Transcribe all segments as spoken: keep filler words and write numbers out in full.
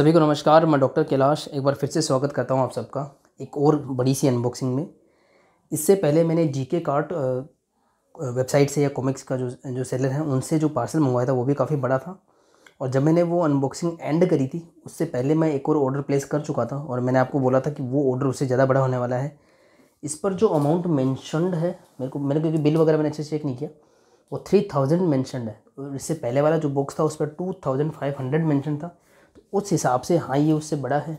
सभी को नमस्कार, मैं डॉक्टर कैलाश एक बार फिर से स्वागत करता हूं आप सबका एक और बड़ी सी अनबॉक्सिंग में। इससे पहले मैंने जीके कार्ट वेबसाइट से या कॉमिक्स का जो जो सेलर है उनसे जो पार्सल मंगवाया था वो भी काफ़ी बड़ा था, और जब मैंने वो अनबॉक्सिंग एंड करी थी उससे पहले मैं एक और ऑर्डर प्लेस कर चुका था और मैंने आपको बोला था कि वो ऑर्डर उससे ज़्यादा बड़ा होने वाला है। इस पर जो अमाउंट मैंशनड है, मेरे को मैंने क्योंकि बिल वगैरह मैंने अच्छे से चेक नहीं किया, वो थ्री थाउजेंड मैंशनड है। और इससे पहले वाला जो बॉक्स था उस पर two thousand five hundred mention था, उस हिसाब से हाँ ये उससे बड़ा है।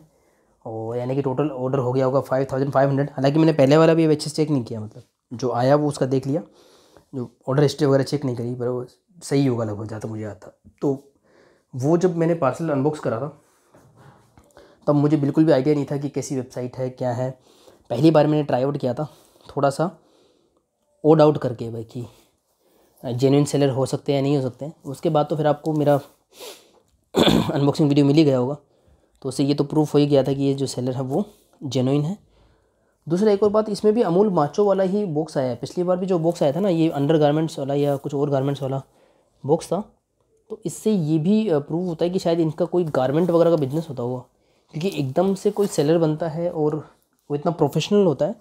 और यानी कि टोटल ऑर्डर हो गया होगा फाइव थाउजेंड फाइव हंड्रेड। हालांकि मैंने पहले वाला भी अच्छे से चेक नहीं किया, मतलब जो आया वो उसका देख लिया, जो ऑर्डर हिस्ट्री वगैरह चेक नहीं करी, पर वो सही होगा लगभग जहाँ तक मुझे आता। तो वो जब मैंने पार्सल अनबॉक्स करा था तब मुझे बिल्कुल भी आइडिया नहीं था कि कैसी वेबसाइट है क्या है। पहली बार मैंने ट्राई आउट किया था थोड़ा सा ओड आउट करके भाई कि जेन्युइन सेलर हो सकते हैं या नहीं हो सकते हैं। उसके बाद तो फिर आपको मेरा अनबॉक्सिंग वीडियो मिल ही गया होगा, तो उससे ये तो प्रूफ हो ही गया था कि ये जो सेलर है वो जेन्युइन है। दूसरा एक और बात, इसमें भी अमूल माचो वाला ही बॉक्स आया है। पिछली बार भी जो बॉक्स आया था ना, ये अंडर गारमेंट्स वाला या कुछ और गारमेंट्स वाला बॉक्स था, तो इससे ये भी प्रूव होता है कि शायद इनका कोई गारमेंट वगैरह का बिजनेस होता होगा, क्योंकि एकदम से कोई सेलर बनता है और वो इतना प्रोफेशनल होता है,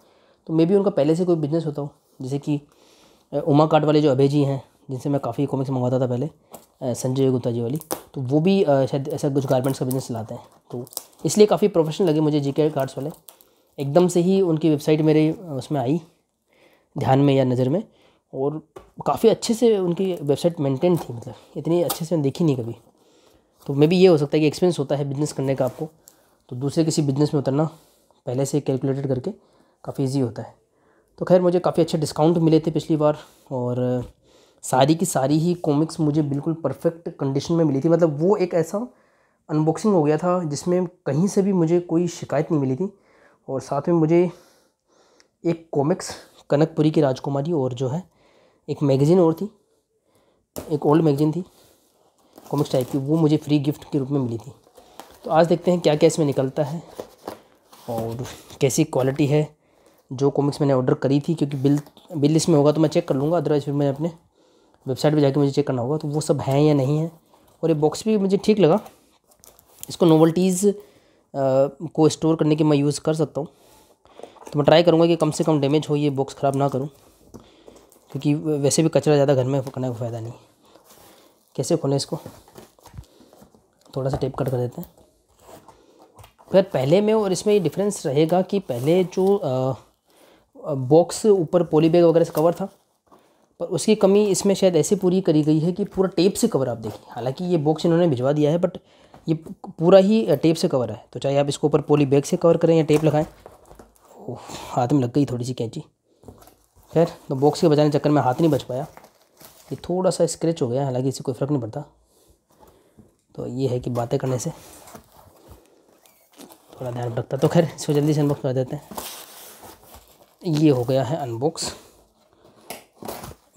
तो मे बी उनका पहले से कोई बिजनेस होता हो। जैसे कि उमा काट वाले जो अभय जी हैं, जिनसे मैं काफ़ी कॉमिक्स मंगवाता था पहले, संजय गुप्ता जी वाली, तो वो भी शायद ऐसा कुछ गारमेंट्स का बिजनेस चलाते हैं। तो इसलिए काफ़ी प्रोफेशनल लगे मुझे जीके कार्ट्स वाले, एकदम से ही उनकी वेबसाइट मेरे उसमें आई ध्यान में या नज़र में, और काफ़ी अच्छे से उनकी वेबसाइट मेंटेन थी, मतलब इतनी अच्छे से देखी नहीं कभी। तो मे बी ये हो सकता है कि एक्सपीरियंस होता है बिज़नेस करने का आपको, तो दूसरे किसी बिज़नेस में उतरना पहले से कैलकुलेटेड करके काफ़ी ईजी होता है। तो खैर मुझे काफ़ी अच्छे डिस्काउंट मिले थे पिछली बार, और सारी की सारी ही कॉमिक्स मुझे बिल्कुल परफेक्ट कंडीशन में मिली थी। मतलब वो एक ऐसा अनबॉक्सिंग हो गया था जिसमें कहीं से भी मुझे कोई शिकायत नहीं मिली थी। और साथ में मुझे एक कॉमिक्स कनकपुरी की राजकुमारी और जो है एक मैगज़ीन और थी, एक ओल्ड मैगज़ीन थी कॉमिक्स टाइप की, वो मुझे फ्री गिफ्ट के रूप में मिली थी। तो आज देखते हैं क्या क्या इसमें निकलता है और कैसी क्वालिटी है जो कॉमिक्स मैंने ऑर्डर करी थी, क्योंकि बिल बिल इसमें होगा तो मैं चेक कर लूँगा, अदरवाइज़ फिर मैं अपने वेबसाइट पे जाके मुझे चेक करना होगा तो वो सब हैं या नहीं है। और ये बॉक्स भी मुझे ठीक लगा, इसको नोवेल्टीज़ को स्टोर करने के मैं यूज़ कर सकता हूँ। तो मैं ट्राई करूँगा कि कम से कम डैमेज हो, ये बॉक्स ख़राब ना करूँ, क्योंकि वैसे भी कचरा ज़्यादा घर में करने का फ़ायदा नहीं। कैसे खोलें इसको, थोड़ा सा टेप कट कर देते हैं। फिर पहले में और इसमें ये डिफरेंस रहेगा कि पहले जो बॉक्स ऊपर पॉलीबैग वगैरह से कवर था, पर उसकी कमी इसमें शायद ऐसे पूरी करी गई है कि पूरा टेप से कवर आप देखिए। हालांकि ये बॉक्स इन्होंने भिजवा दिया है, बट ये पूरा ही टेप से कवर है, तो चाहे आप इसको ऊपर पॉली बैग से कवर करें या टेप लगाएं। ओह, हाथ में लग गई थोड़ी सी कैंची। खैर तो बॉक्स के बचाने के चक्कर में हाथ नहीं बच पाया, ये थोड़ा सा स्क्रैच हो गया, हालाँकि इससे कोई फ़र्क नहीं पड़ता। तो ये है कि बातें करने से थोड़ा ध्यान रखता। तो खैर इसको जल्दी से अनबॉक्स कर देते हैं। ये हो गया है अनबॉक्स,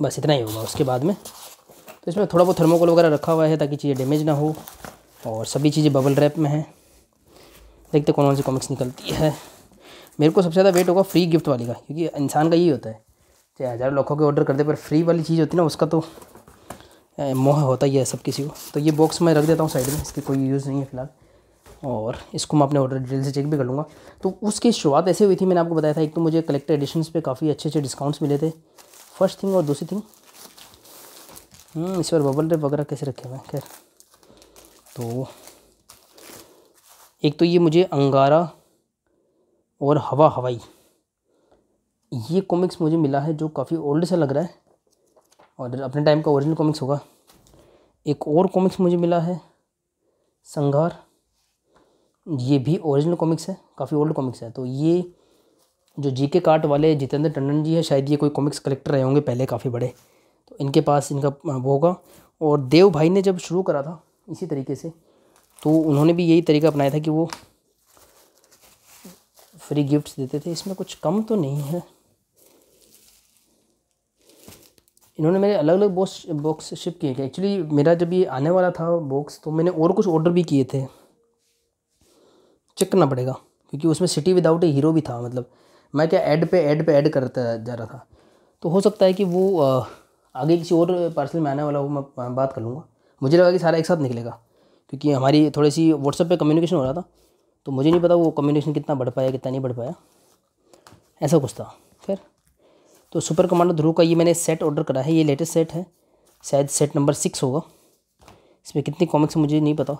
बस इतना ही होगा उसके बाद में। तो इसमें थोड़ा बहुत थर्मोकोल वगैरह रखा हुआ है ताकि चीज़ें डैमेज ना हो, और सभी चीज़ें बबल रैप में हैं। देखते कौन कौन सी कॉमिक्स निकलती है। मेरे को सबसे ज़्यादा वेट होगा फ्री गिफ्ट वाली का, क्योंकि इंसान का यही होता है, चाहे हज़ार लाखों के ऑर्डर कर दे पर फ्री वाली चीज़ होती है ना, उसका तो मोह होता ही है सब किसी को। तो ये बॉक्स मैं रख देता हूँ साइड में, इसकी कोई यूज़ नहीं है फ़िलहाल, और इसको मैं अपने ऑर्डर डिटेल से चेक भी कर लूँगा। तो उसकी शुरुआत ऐसे हुई थी, मैंने आपको बताया था, एक तो मुझे कलेक्टर एडिशंस पे काफ़ी अच्छे अच्छे डिस्काउंट्स मिले थे फर्स्ट थिंग, और दूसरी थिंग इस पर बबल रैप वगैरह कैसे रखे हुए हैं। खैर तो एक तो ये मुझे अंगारा और हवा हवाई ये कॉमिक्स मुझे मिला है, जो काफ़ी ओल्ड सा लग रहा है और अपने टाइम का ओरिजिनल कॉमिक्स होगा। एक और कॉमिक्स मुझे मिला है संघार, ये भी ओरिजिनल कॉमिक्स है, काफ़ी ओल्ड कॉमिक्स है। तो ये जो जीके कार्ट वाले जितेंद्र टंडन जी है, शायद ये कोई कॉमिक्स कलेक्टर रहे होंगे पहले काफ़ी बड़े, तो इनके पास इनका वो होगा। और देव भाई ने जब शुरू करा था इसी तरीके से, तो उन्होंने भी यही तरीका अपनाया था कि वो फ्री गिफ्ट्स देते थे। इसमें कुछ कम तो नहीं है, इन्होंने मेरे अलग अलग बॉक्स बॉक्स शिप किए थे। एक्चुअली मेरा जब ये आने वाला था बॉक्स, तो मैंने और कुछ ऑर्डर भी किए थे, चेक करना पड़ेगा, क्योंकि उसमें सिटी विदाउट ए हीरो भी था। मतलब मैं क्या ऐड पे ऐड पे ऐड करता जा रहा था, तो हो सकता है कि वो आगे किसी और पार्सल में आने वाला हो, मैं बात कर लूँगा। मुझे लगा कि सारा एक साथ निकलेगा, क्योंकि हमारी थोड़ी सी व्हाट्सएप पे कम्युनिकेशन हो रहा था, तो मुझे नहीं पता वो कम्युनिकेशन कितना बढ़ पाया कितना नहीं बढ़ पाया, ऐसा कुछ था। खैर, तो सुपर कमांडो ध्रुव का ये मैंने सेट ऑर्डर करा है, ये लेटेस्ट सेट है, शायद सेट नंबर सिक्स होगा। इसमें कितनी कॉमिक्स है मुझे नहीं पता,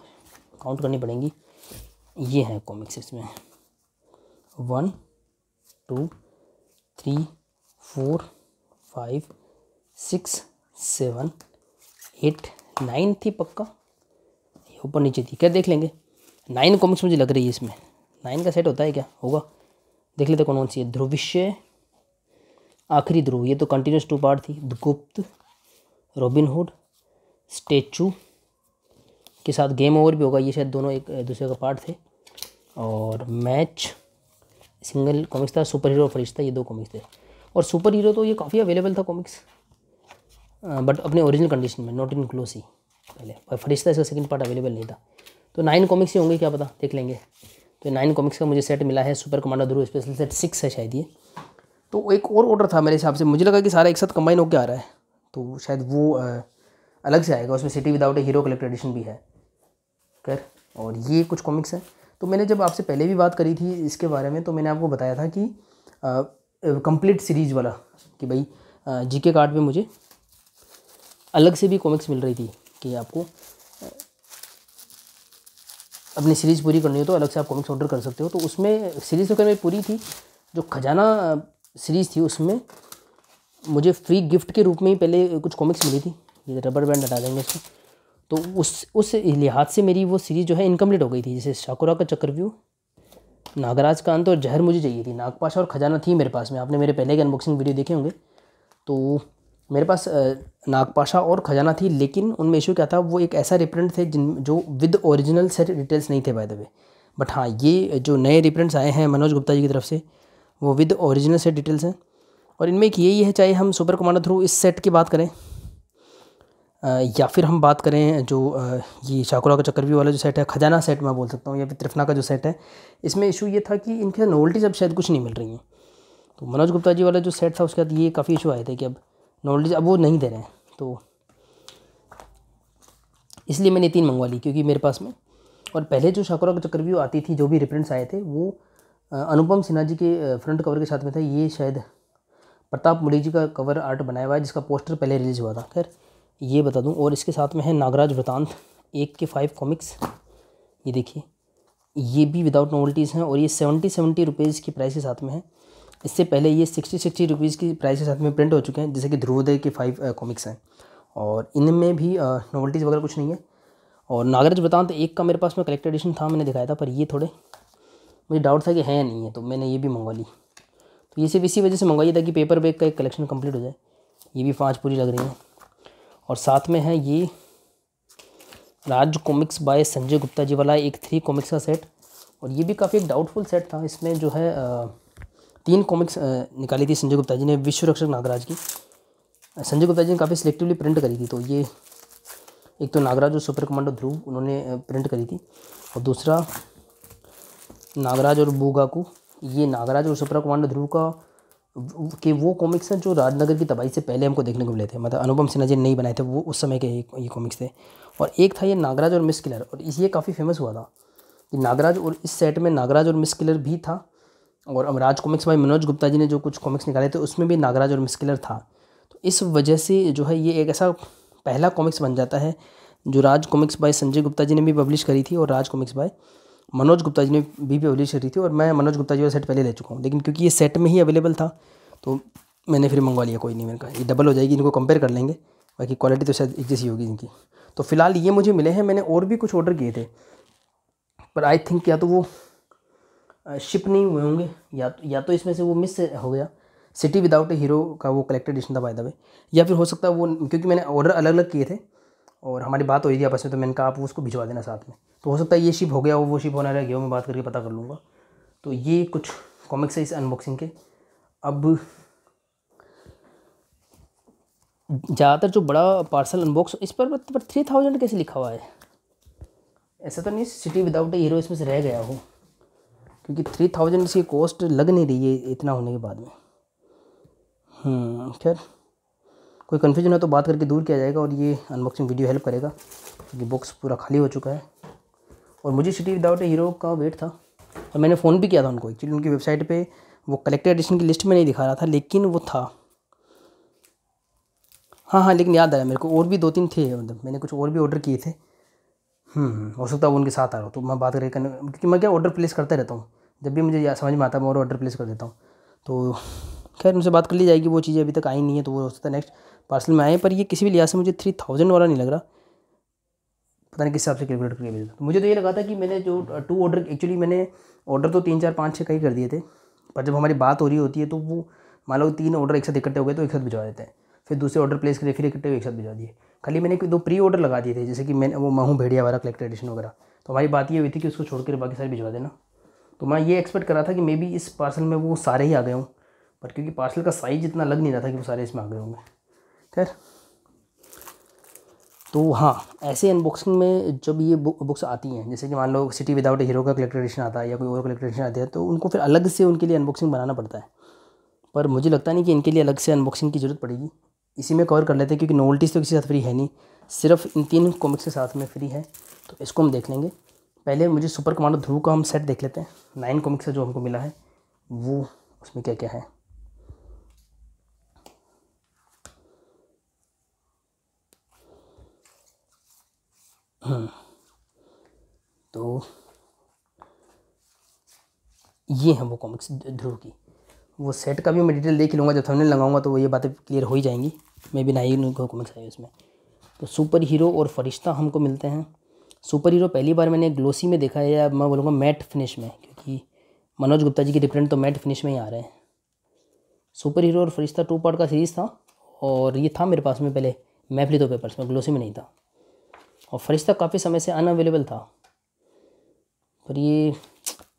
काउंट करनी पड़ेंगी। ये है कॉमिक्स, इसमें one two three four five six seven eight nine थी पक्का, ऊपर नीचे थी, क्या देख लेंगे। नाइन कॉमिक्स मुझे लग रही है, इसमें नाइन का सेट होता है क्या, होगा, देख लेते कौन कौन सी है। ध्रुविशय, आखिरी ध्रुव, ये तो कंटिन्यूस टू पार्ट थी, गुप्त, रॉबिनहुड, स्टेचू के साथ गेम ओवर भी होगा, ये शायद दोनों एक दूसरे का पार्ट थे। और मैच सिंगल कॉमिक्स था, सुपर हीरो, फरिश्ता, ये दो कॉमिक्स थे। और सुपर हीरो तो ये काफ़ी अवेलेबल था कॉमिक्स, बट अपने ओरिजिनल कंडीशन में, नॉट इन क्लोसी पहले, और फरिश्ता इसका सेकंड पार्ट अवेलेबल नहीं था। तो नाइन कॉमिक्स ही होंगे, क्या पता, देख लेंगे। तो नाइन कॉमिक्स का मुझे सेट मिला है, super commando Dhruv special set six है शायद ये। तो एक और ऑर्डर था मेरे हिसाब से, मुझे लगा कि सारा एक साथ कंबाइन होकर आ रहा है, तो शायद वो आ, अलग से आएगा। उसमें city without a hero collector edition भी है, खैर। और ये कुछ कॉमिक्स हैं, तो मैंने जब आपसे पहले भी बात करी थी इसके बारे में, तो मैंने आपको बताया था कि कंप्लीट सीरीज़ वाला, कि भाई जीके कार्ट में मुझे अलग से भी कॉमिक्स मिल रही थी, कि आपको अपनी सीरीज़ पूरी करनी हो तो अलग से आप कॉमिक्स ऑर्डर कर सकते हो। तो उसमें सीरीज़ तो मेरी पूरी थी, जो खजाना सीरीज़ थी उसमें मुझे फ्री गिफ्ट के रूप में ही पहले कुछ कॉमिक्स मिली थी। ये रबर बैंड हटा देंगे इसको, तो उस उस लिहाज से मेरी वो सीरीज़ जो है इनकम्प्लीट हो गई थी। जैसे शाकुरा का चक्रव्यूह, नागराज का अंत और जहर मुझे चाहिए थी, नागपाशा और ख़जाना थी मेरे पास में। आपने मेरे पहले के अनबॉक्सिंग वीडियो देखे होंगे, तो मेरे पास नागपाशा और ख़जाना थी, लेकिन उनमें इशू क्या था, वो एक ऐसा रिप्रिंट थे जिन जो विद ओरिजिनल सेट डिटेल्स नहीं थे बाय द वे। बट हाँ, ये जो नए रिप्रिंट्स आए हैं मनोज गुप्ता जी की तरफ से, वो विद ओरिजिनल सेट डिटेल्स हैं। और इनमें एक यही है, चाहे हम सुपर कमांडो ध्रुव इस सेट की बात करें या फिर हम बात करें जो ये शाकुरा का चक्रव्यूह वाला जो सेट है, खजाना सेट मैं बोल सकता हूँ, या फिर त्रिफना का जो सेट है, इसमें इशू ये था कि इनके नॉवल्टीज अब शायद कुछ नहीं मिल रही हैं। तो मनोज गुप्ता जी वाला जो सेट था उसके बाद ये काफ़ी इशू आए थे कि अब नॉवल्टीज अब वो नहीं दे रहे हैं, तो इसलिए मैंने तीन मंगवा ली, क्योंकि मेरे पास में। और पहले जो शाकुरा का चक्रव्यूह आती थी, जो भी रिप्रिंट्स आए थे, वो अनुपम सिन्हा जी के फ्रंट कवर के साथ में था। ये शायद प्रताप मुल्लिक जी का कवर आर्ट बनाया हुआ है, जिसका पोस्टर पहले रिलीज़ हुआ था, खैर ये बता दूं। और इसके साथ में है नागराज वृतांत, एक के फाइव कॉमिक्स, ये देखिए, ये भी विदाउट नॉवल्टीज़ हैं। और ये सेवेंटी सेवेंटी रुपीज़ की प्राइस के साथ में है, इससे पहले ये सिक्सटी सिक्सटी रुपीज़ की प्राइस के साथ में प्रिंट हो चुके हैं, जैसे कि ध्रुवोदय के फाइव कॉमिक्स हैं, और इनमें भी नॉवल्टीज़ वगैरह कुछ नहीं है। और नागराज वृतांत एक का मेरे पास में कलेक्टर एडिशन था, मैंने दिखाया था, पर ये थोड़े मुझे डाउट था कि है या नहीं है, तो मैंने ये भी मंगवा ली। तो ये सिर्फ इसी वजह से मंगवाई, ताकि पेपर बैग का एक कलेक्शन कम्प्लीट हो जाए। ये भी पाँच पूरी लग रही है। और साथ में है ये राज कॉमिक्स बाय संजय गुप्ता जी वाला एक थ्री कॉमिक्स का सेट, और ये भी काफ़ी एक डाउटफुल सेट था। इसमें जो है तीन कॉमिक्स निकाली थी संजय गुप्ता जी ने, विश्व रक्षक नागराज की, संजय गुप्ता जी ने काफ़ी सिलेक्टिवली प्रिंट करी थी। तो ये एक तो नागराज और सुपर कमांडो ध्रुव उन्होंने प्रिंट करी थी, और दूसरा नागराज और बूगाकू। ये नागराज और सुपर कमांडो ध्रुव का कि वो कॉमिक्स हैं जो राजनगर की तबाही से पहले हमको देखने को मिले थे, मतलब अनुपम सिन्हा जी नहीं बनाए थे, वो उस समय के ये कॉमिक्स थे। और एक था ये नागराज और मिस किलर, और इस ये काफ़ी फेमस हुआ था कि नागराज, और इस सेट में नागराज और मिस किलर भी था। और अब राज कॉमिक्स भाई मनोज गुप्ता जी ने जो कुछ कॉमिक्स निकाले थे उसमें भी नागराज और मिस किलर था। तो इस वजह से जो है ये एक ऐसा पहला कॉमिक्स बन जाता है जो राज कॉमिक्स बाय संजय गुप्ता जी ने भी पब्लिश करी थी, और राज कॉमिक्स बाय मनोज गुप्ता जी ने भी पब्लिश करी थी। और मैं मनोज गुप्ता जी का सेट पहले ले चुका हूँ, लेकिन क्योंकि ये सेट में ही अवेलेबल था तो मैंने फिर मंगवा लिया। कोई नहीं, मेरे का ये डबल हो जाएगी, इनको कंपेयर कर लेंगे, बाकी क्वालिटी तो शायद एक जैसी होगी इनकी। तो फिलहाल ये मुझे मिले हैं, मैंने और भी कुछ ऑर्डर किए थे, पर आई थिंक या तो वो शिप नहीं हुए होंगे, या तो या तो इसमें से वो मिस हो गया। सिटी विदाउट ए हीरो का वो कलेक्टेड एडिशन था बाय द वे, या फिर हो सकता है वो, क्योंकि मैंने ऑर्डर अलग अलग किए थे और हमारी बात हो रही थी आपस में, तो मैंने कहा आप उसको भिजवा देना साथ में, तो हो सकता है ये शिप हो गया हो, वो शिप होना रह गया हो, मैं बात करके पता कर लूँगा। तो ये कुछ कॉमिक्स है इस अनबॉक्सिंग के। अब ज़्यादातर जो बड़ा पार्सल अनबॉक्स, इस पर पर थ्री थाउजेंड कैसे लिखा हुआ है, ऐसा तो नहीं सिटी विदाउट ए हीरो इसमें से रह गया हो, क्योंकि थ्री थाउजेंड इसकी कॉस्ट लग नहीं रही है इतना होने के बाद में। खैर, कोई कन्फ्यूजन है तो बात करके दूर किया जाएगा, और ये अनबॉक्सिंग वीडियो हेल्प करेगा, क्योंकि बॉक्स पूरा खाली हो चुका है। और मुझे सिटी विदाउट ए हीरो का वेट था और मैंने फ़ोन भी किया था उनको एक्चुअली। उनकी वेबसाइट पे वो कलेक्टेड एडिशन की लिस्ट में नहीं दिखा रहा था लेकिन वो था। हाँ हाँ लेकिन याद आया मेरे को और भी दो तीन थे, मतलब मैंने कुछ और भी ऑर्डर किए थे। हो सकता है वो उनके साथ आ रहा हो तो मैं बात करके करने, क्योंकि मैं क्या ऑर्डर प्लेस करते रहता हूँ जब भी मुझे समझ में आता है मैं और ऑर्डर प्लेस कर देता हूँ। तो खैर उनसे बात कर ली जाएगी, वो चीज़ें अभी तक आई नहीं है तो वो हो सकता है नेक्स्ट पार्सल में आए। पर ये किसी भी लिहाज से मुझे थ्री थाउजेंड वाला नहीं लग रहा, पता नहीं किस हिसाब से कैलकुलेट करके भेजा। तो मुझे तो ये लगा था कि मैंने जो टू ऑर्डर एक्चुअली मैंने ऑर्डर तो तीन चार पाँच छः कई कर दिए थे, पर जब हमारी बात हो रही होती है तो वो मान लो तीन ऑर्डर एक साथ इकट्ठे हो गए तो एक साथ भिजवा देते हैं, फिर दूसरे ऑर्डर प्लेस करें फिर इकट्ठे एक साथ भिजवा दिए। खाली मैंने कोई दो प्री ऑर्डर लगा दिए थे जैसे कि मैंने वो माहूँ भेड़िया वाला कलेक्टर एडिशन वगैरह, तो हमारी बात ये हुई थी कि उसको छोड़ कर बाकी सारे भिजवा देना। तो मैं ये एक्सपेक्ट कर रहा था कि मे बी इस पार्सल में वो सारे ही आ गए हों, पर क्योंकि पार्सल का साइज़ इतना लग नहीं रहा था कि वो सारे इसमें आ गए होंगे। खैर तो हाँ ऐसे अनबॉक्सिंग में जब ये बुक बुक्स आती हैं जैसे कि मान लो सिटी विदाउट ए हीरो का कलेक्टर एडिशन आता है या कोई और कलेक्टर एडिशन आते हैं तो उनको फिर अलग से उनके लिए अनबॉक्सिंग बनाना पड़ता है, पर मुझे लगता नहीं कि इनके लिए अलग से अनबॉक्सिंग की ज़रूरत पड़ेगी, इसी में कवर कर लेते हैं क्योंकि नॉवल्टीज़ तो किसी के साथ फ्री है नहीं, सिर्फ इन तीन कॉमिक्स के साथ में फ्री है। तो इसको हम देख लेंगे। पहले मुझे सुपर कमांडो ध्रुव का हम सेट देख लेते हैं, नाइन कॉमिक्स का जो हमको मिला है वो उसमें क्या क्या है। तो ये है वो कॉमिक्स ध्रुव की, वो सेट का भी मैं डिटेल देख लूँगा जब थंबनेल लगाऊंगा तो वो ये बातें क्लियर हो ही जाएंगी। मैं भी नाइन उनका कॉमिक्स आई उसमें। तो सुपर हीरो और फरिश्ता हमको मिलते हैं। सुपर हीरो पहली बार मैंने ग्लोसी में देखा है या मैं बोलूँगा मैट फिनिश में, क्योंकि मनोज गुप्ता जी के रिप्रिंट तो मैट फिनिश में ही आ रहे हैं। सुपर हीरो और फरिश्ता टू पार्ट का सीरीज़ था और ये था मेरे पास में पहले मैफली तो पेपर्स में, ग्लोसी में नहीं था, और फरिश्ता काफ़ी समय से अनअवेलेबल था। पर ये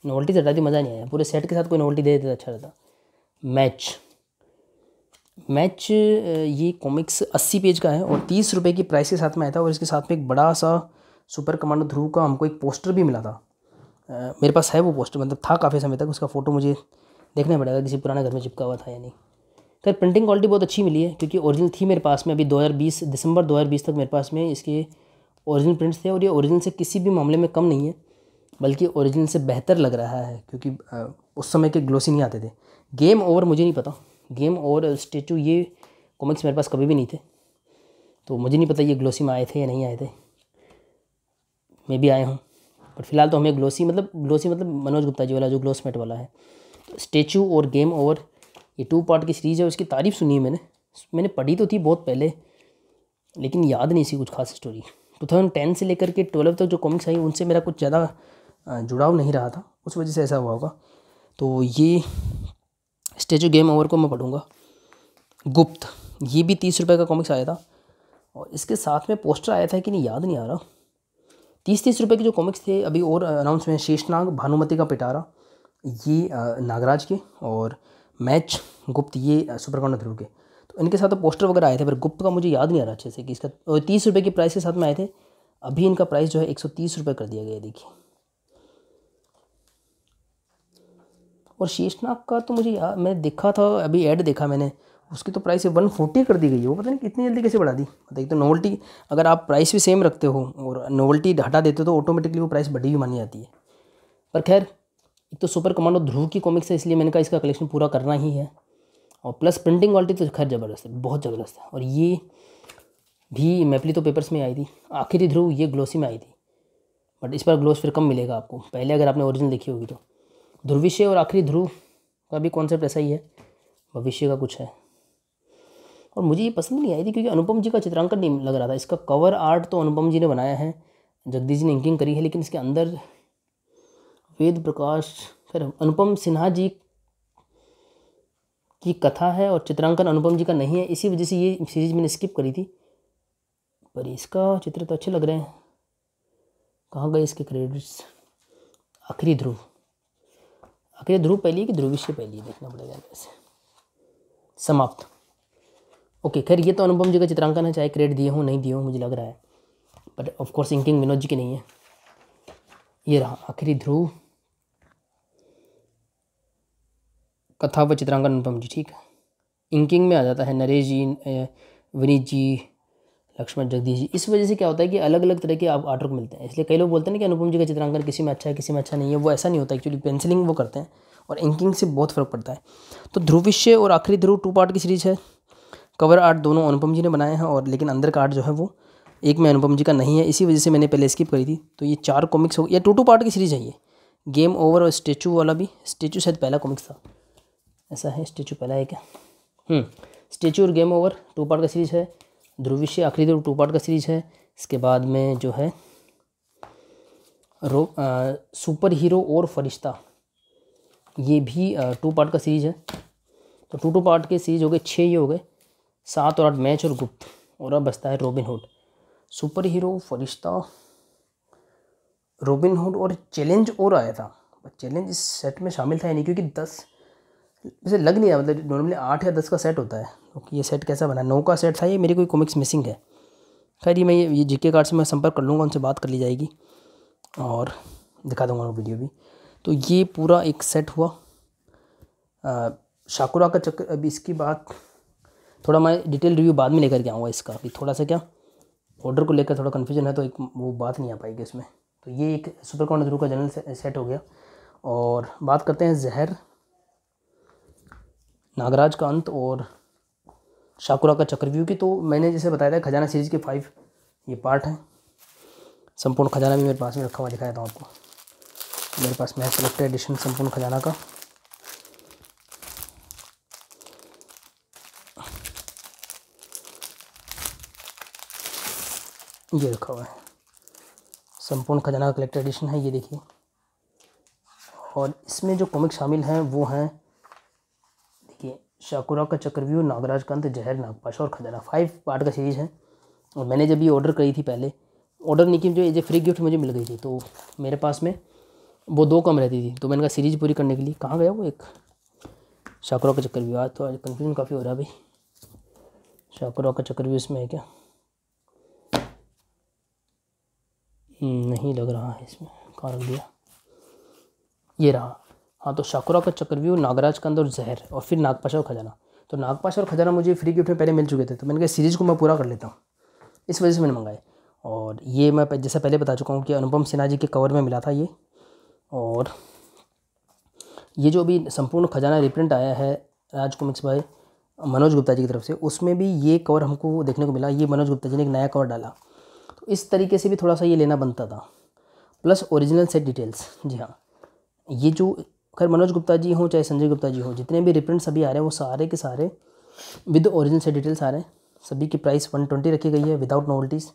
नॉवल्टी से ज़्यादा मज़ा नहीं आया, पूरे सेट के साथ कोई नॉवल्टी दे देता अच्छा रहता। मैच मैच ये कॉमिक्स अस्सी पेज का है और तीस रुपये की प्राइस के साथ में आया था और इसके साथ में एक बड़ा सा सुपर कमांडो ध्रुव का हमको एक पोस्टर भी मिला था। आ, मेरे पास है वो पोस्टर, मतलब था काफ़ी समय तक, उसका फ़ोटो मुझे देखना पड़ेगा किसी पुराने घर में चिपका हुआ था या नहीं। खैर प्रिंटिंग क्वालिटी बहुत अच्छी मिली है क्योंकि ओरिजिनल थी मेरे पास में, अभी दो हज़ार बीस दिसंबर दो हज़ार बीस तक मेरे पास में इसके ओरिजिनल प्रिंट्स थे और ये ओरिजिनल से किसी भी मामले में कम नहीं है बल्कि ओरिजिनल से बेहतर लग रहा है क्योंकि उस समय के ग्लोसी नहीं आते थे। गेम ओवर मुझे नहीं पता, गेम ओवर स्टेचू ये कॉमिक्स मेरे पास कभी भी नहीं थे तो मुझे नहीं पता ये ग्लोसी में आए थे या नहीं आए थे, मैं भी आए हूँ। पर फिलहाल तो हमें ग्लोसी मतलब ग्लोसी मतलब मनोज गुप्ता जी वाला जो ग्लोसमेट वाला है। तो स्टेचू और गेम ओवर ये टू पार्ट की सीरीज़ है, उसकी तारीफ़ सुनी है मैंने, मैंने पढ़ी तो थी बहुत पहले लेकिन याद नहीं सी कुछ खास स्टोरी। टू थाउजेंड टेन से लेकर के ट्वेल्व तक जो कॉमिक्स आई उनसे मेरा कुछ ज़्यादा जुड़ाव नहीं रहा था, उस वजह से ऐसा हुआ होगा। तो ये स्टेचू गेम ओवर को मैं पढ़ूंगा। गुप्त ये भी तीस रुपये का कॉमिक्स आया था और इसके साथ में पोस्टर आया था कि नहीं याद नहीं आ रहा। तीस तीस रुपये के जो कॉमिक्स थे अभी और अनाउंस में, शेषनाग भानुमति का पिटारा ये नागराज के और मैच गुप्त ये सुपर कमांडो ध्रुव के, तो इनके साथ पोस्टर वगैरह आए थे पर गुप्त का मुझे याद नहीं आ रहा अच्छे से कि इसका, और तीस रुपये की प्राइस के साथ में आए थे। अभी इनका प्राइस जो है एक सौ तीस रुपये कर दिया गया देखिए। और शेषनाग का तो मुझे यार मैं देखा था, अभी ऐड देखा मैंने, उसकी तो प्राइस वन फोर्टी कर दी गई है, वो पता नहीं कितनी जल्दी कैसे बढ़ा दी। मतलब एक तो नॉवल्टी अगर आप प्राइस भी सेम रखते हो और नॉवल्टी हटा देते हो तो ऑटोमेटिकली वो प्राइस बढ़ी हुई मानी जाती है। पर खैर एक तो सुपर कमांडो ध्रुव की कॉमिक्स है इसलिए मैंने कहा इसका कलेक्शन पूरा करना ही है, और प्लस प्रिंटिंग क्वालिटी तो खैर ज़बरदस्त है, बहुत ज़बरदस्त है। और ये भी मैपली तो पेपर्स में आई थी। आखिरी ध्रुव ये ग्लोसी में आई थी बट इस पर ग्लोस फिर कम मिलेगा आपको, पहले अगर आपने ओरिजिनल देखी होगी तो। ध्रुविशय और आखिरी ध्रुव का भी कॉन्सेप्ट ऐसा ही है, भविष्य का कुछ है। और मुझे ये पसंद नहीं आई थी क्योंकि अनुपम जी का चित्रांकन नहीं लग रहा था। इसका कवर आर्ट तो अनुपम जी ने बनाया है, जगदीश जी ने इंकिंग करी है, लेकिन इसके अंदर वेद प्रकाश फिर अनुपम सिन्हा जी की कथा है और चित्रांकन अनुपम जी का नहीं है, इसी वजह से ये सीरीज मैंने स्किप करी थी। पर इसका चित्र तो अच्छे लग रहे हैं। कहाँ गए इसके क्रेडिट्स? आखिरी ध्रुव आखिर ध्रुव पहली है कि ध्रुविश्य पहली है, देखना पड़ेगा वैसे। समाप्त। ओके खैर ये तो अनुपम जी का चित्रांकन है, चाहे क्रेडिट दिए हों नहीं दिए हों मुझे लग रहा है, but of course inking Vinod ji की नहीं है। ये रहा आखिरी ध्रुव, कथा व चित्रांकन अनुपम जी, ठीक है। इंकिंग में आ जाता है नरेश जी, विनीत जी, लक्ष्मण जगदीश जी। इस वजह से क्या होता है कि अलग अलग तरह के आप आर्टवर्क मिलते हैं। इसलिए कई लोग बोलते हैं कि अनुपम जी का चित्रांकन किसी में अच्छा है किसी में अच्छा नहीं है, वो ऐसा नहीं होता। एक्चुअली पेंसिलिंग वो करते हैं और इंकिंग से बहुत फ़र्क पड़ता है। तो ध्रुविश्य और आखिरी ध्रुव टू पार्ट की सीरीज है। कवर आर्ट दोनों अनुपम जी ने बनाए हैं और लेकिन अंदर का आर्ट जो है वो एक में अनुपम जी का नहीं है, इसी वजह से मैंने पहले स्किप करी थी। तो ये चार कॉमिक्स हो, ये टू टू पार्ट की सीरीज है। ये गेम ओवर और स्टेचू वाला भी, स्टेचू शायद पहला कॉमिक्स था, ऐसा है। स्टेचू पहला है क्या? स्टेचू और गेम ओवर टू पार्ट का सीरीज है। ध्रुविश्य आखिरी ध्रुव टू पार्ट का सीरीज है। इसके बाद में जो है रो आ, सुपर हीरो और फरिश्ता, ये भी आ, टू पार्ट का सीरीज है। तो टू टू पार्ट के सीरीज हो गए छः, ये हो गए सात और आठ मैच और गुप्त, और अब बचता है रॉबिनहुड। सुपर हीरो, फरिश्ता, रॉबिनहुड और चैलेंज और आया था। चैलेंज इस सेट में शामिल था या नहीं, क्योंकि दस इसे लग नहीं रहा, मतलब नॉर्मली आठ या दस का सेट होता है, क्योंकि ये सेट कैसा बना, नौ का सेट था। ये मेरी कोई कॉमिक्स मिसिंग है। खैर ये मैं ये जीके कार्ट से मैं संपर्क कर लूँगा, उनसे बात कर ली जाएगी और दिखा दूँगा वो वीडियो भी। तो ये पूरा एक सेट हुआ। आ, शाकुरा का चक्कर, अभी इसकी बात थोड़ा मैं डिटेल रिव्यू बाद में लेकर के आऊँगा इसका। अभी थोड़ा सा क्या ऑर्डर को लेकर थोड़ा कन्फ्यूजन है, तो एक वो बात नहीं आ पाएगी उसमें। तो ये एक सुपर कमांडो ध्रुव का जनरल से, सेट हो गया। और बात करते हैं जहर, नागराज का अंत और शाकुरा का चक्रव्यूह की। तो मैंने जैसे बताया था खजाना सीरीज़ के फाइव ये पार्ट हैं। संपूर्ण खजाना भी मेरे पास में रखा हुआ दिखाया था आपको। मेरे पास में है सेलेक्टेड एडिशन संपूर्ण खजाना का। ये रखा हुआ है संपूर्ण खजाना का कलेक्टेड एडिशन है, ये देखिए। और इसमें जो कॉमिक शामिल हैं वो हैं शाकुरा का चक्रव्यूह, नागराज कंत, जहर, नागपाशा और खजाना। फाइव पार्ट का सीरीज़ है। और मैंने जब ये ऑर्डर करी थी, पहले ऑर्डर नहीं की, जो ये फ्री गिफ्ट मुझे मिल गई थी, तो मेरे पास में वो दो कम रहती थी। तो मैंने कहा सीरीज़ पूरी करने के लिए, कहाँ गया वो एक शाकुरा का चक्रव्यूह। आज तो आज कन्फ्यूजन काफ़ी हो रहा है भाई, शाकुरा का चक्रव्यूह इसमें है क्या? नहीं लग रहा है इसमें, कहाँ रख दिया? ये रहा। हाँ, तो शाकुरा का चक्रव्यूह, नागराज कंद और जहर, और फिर नागपाशा और खजाना। तो नागपाशा और खजाना मुझे फ्री गिफ्ट में पहले मिल चुके थे, तो मैंने कहा सीरीज़ को मैं पूरा कर लेता हूँ, इस वजह से मैंने मंगाए। और ये मैं जैसा पहले बता चुका हूँ कि अनुपम सिन्हा जी के कवर में मिला था ये। और ये जो अभी संपूर्ण खजाना रिप्रिंट आया है राज कॉमिक्स बाय मनोज गुप्ता जी की तरफ से, उसमें भी ये कवर हमको देखने को मिला। ये मनोज गुप्ता जी ने एक नया कवर डाला, तो इस तरीके से भी थोड़ा सा ये लेना बनता था। प्लस ओरिजिनल सेट डिटेल्स, जी हाँ। ये जो खैर मनोज गुप्ता जी हों चाहे संजय गुप्ता जी हों, जितने भी रिप्रिंट्स अभी आ रहे हैं वो सारे के सारे विद ओरिजिनल से डिटेल्स आ रहे हैं। सभी की प्राइस एक सौ बीस रखी गई है विदाउट नॉवल्टीज़।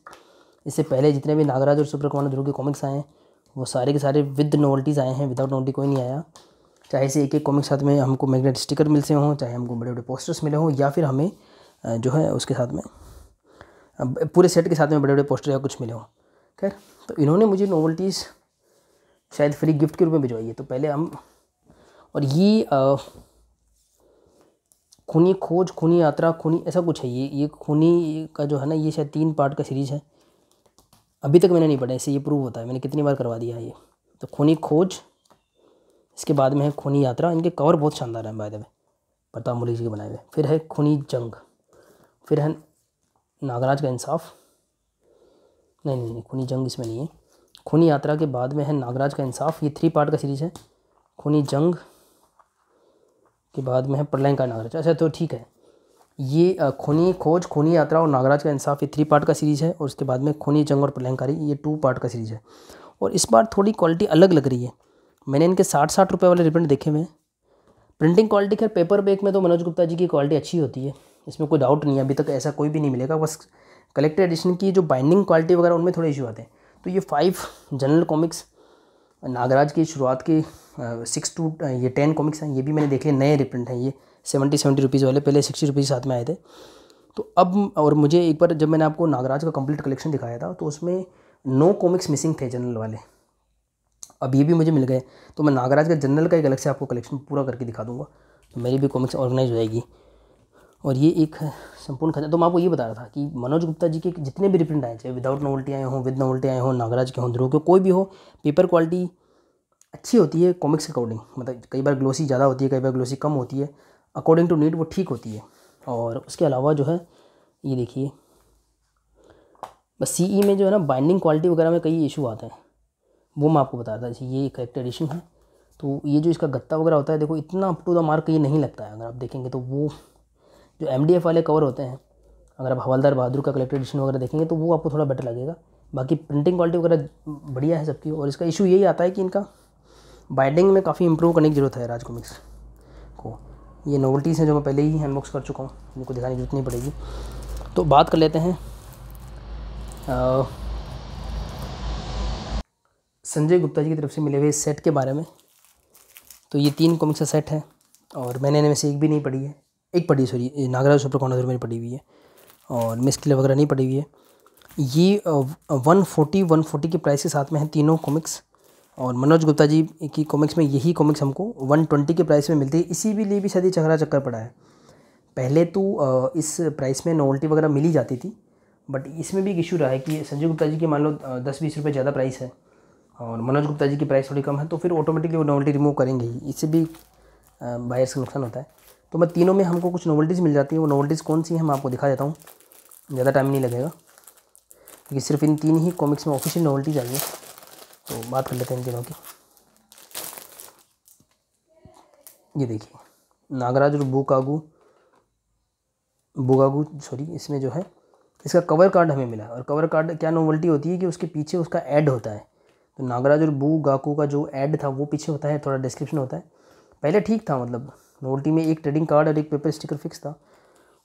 इससे पहले जितने भी नागराज और सुपर कमांडो ध्रुव के कॉमिक्स आए हैं वो सारे के सारे विद नॉवल्टीज़ आए हैं, विदाउट नॉवल्टी कोई नहीं आया। चाहे से एक एक कॉमिक साथ में हमको मैग्नेट स्टिकर मिले हों, चाहे हमको बड़े बड़े पोस्टर्स मिले हों, या फिर हमें जो है उसके साथ में पूरे सेट के साथ में बड़े बड़े पोस्टर या कुछ मिले हों। खैर तो इन्होंने मुझे नॉवल्टीज़ शायद फ्री गिफ्ट के रूप में भिजवाई है। तो पहले हम और ये आ, खूनी खोज, खूनी यात्रा, खूनी ऐसा कुछ है ये। ये खूनी का जो है ना, ये शायद तीन पार्ट का सीरीज़ है। अभी तक मैंने नहीं पढ़ा, ऐसे ये प्रूव होता है, मैंने कितनी बार करवा दिया ये। तो खूनी खोज, इसके बाद में है खूनी यात्रा, इनके कवर बहुत शानदार हैं by the way, Pratap Mullick ji के बनाए हुए। फिर है खूनी जंग, फिर है नागराज का इंसाफ, नहीं नहीं, नहीं खूनी जंग इसमें नहीं है। खूनी यात्रा के बाद में है नागराज का इंसाफ, ये थ्री पार्ट का सीरीज़ है। खूनी जंग के बाद में है प्रलय का नागराज, अच्छा तो ठीक है। ये खूनी खोज, खूनी यात्रा और नागराज का इंसाफ, ये थ्री पार्ट का सीरीज़ है। और उसके बाद में खूनी जंग और प्रलयकारी, ये टू पार्ट का सीरीज़ है। और इस बार थोड़ी क्वालिटी अलग लग रही है। मैंने इनके साठ साठ रुपये वाले रिप्रिंट देखे हुए हैं। प्रिंटिंग क्वालिटी, खैर पेपर बैक में तो मनोज गुप्ता जी की क्वालिटी अच्छी होती है, इसमें कोई डाउट नहीं है। अभी तक ऐसा कोई भी नहीं मिलेगा, बस कलेक्टेड एडिशन की जो बाइंडिंग क्वालिटी वगैरह उनमें थोड़े इशू आते हैं। तो ये फाइव जनरल कॉमिक्स नागराज की शुरुआत के सिक्स टू ये टेन कॉमिक्स हैं, ये भी मैंने देखे। नए रिप्रिंट हैं ये, सेवेंटी सेवेंटी रुपीज़ वाले, पहले सिक्सटी रुपीज़ साथ में आए थे। तो अब, और मुझे एक बार जब मैंने आपको नागराज का कंप्लीट कलेक्शन दिखाया था तो उसमें नौ कॉमिक्स मिसिंग थे जनरल वाले, अब ये भी मुझे मिल गए। तो मैं नागराज का जनरल का एक अलग से आपको कलेक्शन पूरा करके दिखा दूँगा, तो मेरी भी कॉमिक्स ऑर्गेनाइज हो जाएगी। और ये एक संपूर्ण खजाना, तो मैं आपको ये बता रहा था कि मनोज गुप्ता जी के जितने भी रिप्रिंट आए, चाहे विदाउट नॉवल्टी आए हों, विद नॉवल्टी आए हों, नागराज के हों, ध्रुव के, कोई भी हो, पेपर क्वालिटी अच्छी होती है कॉमिक्स के अकॉर्डिंग। मतलब कई बार ग्लोसी ज़्यादा होती है, कई बार ग्लोसी कम होती है, अकॉर्डिंग टू नीड वो ठीक होती है। और उसके अलावा जो है ये देखिए बस सीई में जो है ना बाइंडिंग क्वालिटी वगैरह में कई इशू आता है, वो मैं आपको बता रहा था। जैसे ये करेक्ट एडिशन है तो ये जो इसका गत्ता वगैरह होता है, देखो इतना अप टू द मार्क ये नहीं लगता है। अगर आप देखेंगे तो वो जो एम डी एफ वाले कवर होते हैं, अगर आप हवलदार बहादुर का कलेक्टेड एडिशन वगैरह देखेंगे तो वो आपको थोड़ा बेटर लगेगा। बाकी प्रिंटिंग क्वालिटी वगैरह बढ़िया है सबकी। और इसका इशू यही आता है कि इनका बाइंडिंग में काफ़ी इंप्रूव करने की जरूरत है राज कॉमिक्स को। ये नोवल्टीज़ हैं जो मैं पहले ही अनबॉक्स कर चुका हूँ, इनको दिखाने की जरूरत नहीं पड़ेगी। तो बात कर लेते हैं संजय गुप्ता जी की तरफ से मिले हुए इस सेट के बारे में। तो ये तीन कॉमिक्स का सेट है और मैंने इनमें से एक भी नहीं पढ़ी है, एक पढ़ी sorry Nagraj super commando Dhruv मेरी पढ़ी हुई है और मिस किले वगैरह नहीं पढ़ी हुई है। ये वन फोर्टी वन फोर्टी के प्राइस के साथ में है तीनों कॉमिक्स। और मनोज गुप्ता जी की कॉमिक्स में यही कॉमिक्स हमको वन ट्वेंटी के प्राइस में मिलती है, इसी भी लिए भी शायद चकरा चक्कर पड़ा है। पहले तो इस प्राइस में नोवल्टी वगैरह मिली जाती थी, बट इसमें भी एक इशू रहा है कि संजय गुप्ता जी की मान लो दस बीस रुपये ज़्यादा प्राइस है और मनोज गुप्ता जी की प्राइस थोड़ी कम है, तो फिर ऑटोमेटिकली वो नोवल्टी रिमूव करेंगे ही, इससे भी बायर्स का नुकसान होता है। तो मैं तीनों में हमको कुछ नोवल्टीज़ मिल जाती हैं, वो नोवल्टीज़ कौन सी हैं मैं आपको दिखा देता हूँ, ज़्यादा टाइम नहीं लगेगा क्योंकि सिर्फ इन तीन ही कॉमिक्स में ऑफिशियल नोवल्टीज़ आई है। तो बात कर लेते हैं इन तीनों की। ये देखिए नागराज और बुगागू बुगागू सॉरी इसमें जो है इसका कवर कार्ड हमें मिला। और कवर कार्ड क्या नोवल्टी होती है कि उसके पीछे उसका ऐड होता है। तो नागराज और बुगागू का जो ऐड था वो पीछे होता है, थोड़ा डिस्क्रिप्शन होता है। पहले ठीक था, मतलब नोवल्टी में एक ट्रेडिंग कार्ड और एक पेपर स्टिकर फिक्स था।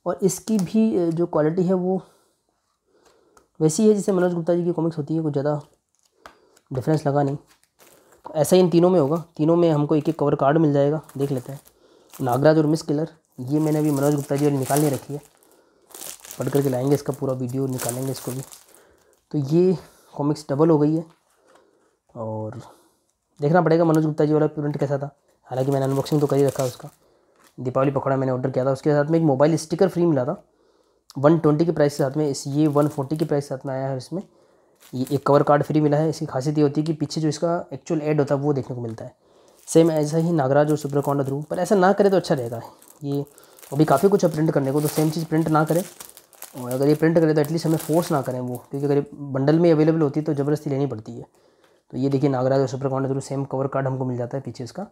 और इसकी भी जो क्वालिटी है वो वैसी है जैसे मनोज गुप्ता जी की कॉमिक्स होती है, कुछ ज़्यादा डिफरेंस लगा नहीं। ऐसा ही इन तीनों में होगा, तीनों में हमको एक एक कवर कार्ड मिल जाएगा। देख लेते हैं नागराज और मिस किलर, ये मैंने अभी मनोज गुप्ता जी और निकाल नहीं रखी है, पढ़ करके लाएंगे इसका पूरा वीडियो निकालेंगे इसको भी। तो ये कॉमिक्स डबल हो गई है और देखना पड़ेगा मनोज गुप्ता जी वाला प्रिंट कैसा था। हालांकि मैंने अनबॉक्सिंग तो कर ही रखा है उसका, दीपावली पकौड़ा मैंने ऑर्डर किया था, उसके साथ में एक मोबाइल स्टिकर फ्री मिला था वन ट्वेंटी के प्राइस के साथ में। इस ये वन फोर्टी के प्राइस के साथ में आया है, इसमें ये एक कवर कार्ड फ्री मिला है। इसकी खासियत ये होती है कि पीछे जो इसका एक्चुअल ऐड होता है वो देखने को मिलता है। सेम ऐसा ही नागराज और सुपर कमांडो ध्रुव, पर ऐसा ना करे तो अच्छा रहेगा। ये अभी काफ़ी कुछ है प्रिंट करने को, तो सेम चीज़ प्रिंट ना करें। और अगर ये प्रिंट करें तो एटलीस्ट हमें फोर्स ना करें वो, क्योंकि अगर बंडल में अवेलेबल होती है तो ज़बरदस्ती लेनी पड़ती है। तो ये देखिए नागराज और super commando Dhruv same cover card हमको मिल जाता है, पीछे इसका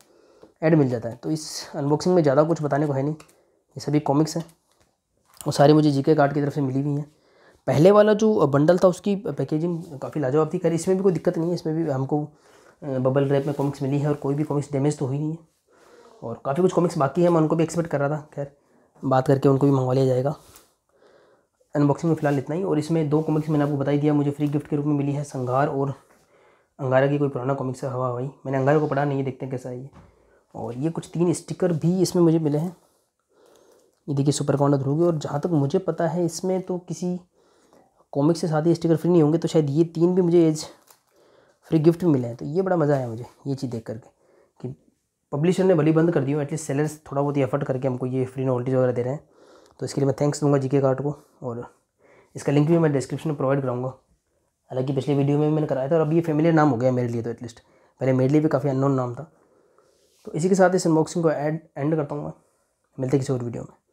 ऐड मिल जाता है। तो इस अनबॉक्सिंग में ज़्यादा कुछ बताने को है नहीं, ये सभी कॉमिक्स हैं और सारे मुझे जीके कार्ट की तरफ से मिली हुई हैं। पहले वाला जो बंडल था उसकी पैकेजिंग काफ़ी लाजवाब थी, खैर इसमें भी कोई दिक्कत नहीं है, इसमें भी हमको बबल रैप में कॉमिक्स मिली है और कोई भी कॉमिक्स डैमेज तो हुई नहीं है। और काफ़ी कुछ कॉमिक्स बाकी है, मैं उनको भी एक्सपेक्ट कर रहा था, खैर बात करके उनको भी मंगवा लिया जाएगा। अनबॉक्सिंग में फिलहाल इतना ही। और इसमें दो कॉमिक्स मैंने आपको बताई दिया मुझे फ्री गिफ्ट के रूप में मिली है, संघार और अंगारा की कोई पुराना कॉमिक्स है हवा हवाई। मैंने अंगारा को पढ़ा नहीं है, देखते हैं कैसा है ये। और ये कुछ तीन स्टिकर भी इसमें मुझे मिले हैं, ये देखिए सुपर कमांडो ध्रुव। और जहाँ तक मुझे पता है इसमें तो किसी कॉमिक्स के साथ ही स्टिकर फ्री नहीं होंगे, तो शायद ये तीन भी मुझे एज फ्री गिफ्ट में मिले हैं। तो ये बड़ा मज़ा आया मुझे ये चीज़ देख करके कि पब्लिशर ने भली बंद कर दी हो, एटलीस्ट सेलर्स थोड़ा बहुत एफर्ट करके हमको ये फ्री नोवल्टीज़ वगैरह दे रहे हैं। तो इसके लिए मैं थैंक्स दूंगा जीके कार्ट को, और इसका लिंक भी मैं डिस्क्रिप्शन में प्रोवाइड कराऊंगा। हालांकि पिछले वीडियो में मैंने कराया था और अब ये फैमिली नाम हो गया मेरे लिए, तो एटलीस्ट पहले मेरे लिए भी काफ़ी अननोन नाम था। तो इसी के साथ इस अनबॉक्सिंग को एड एंड करता हूँ मैं, मिलते किसी और वीडियो में।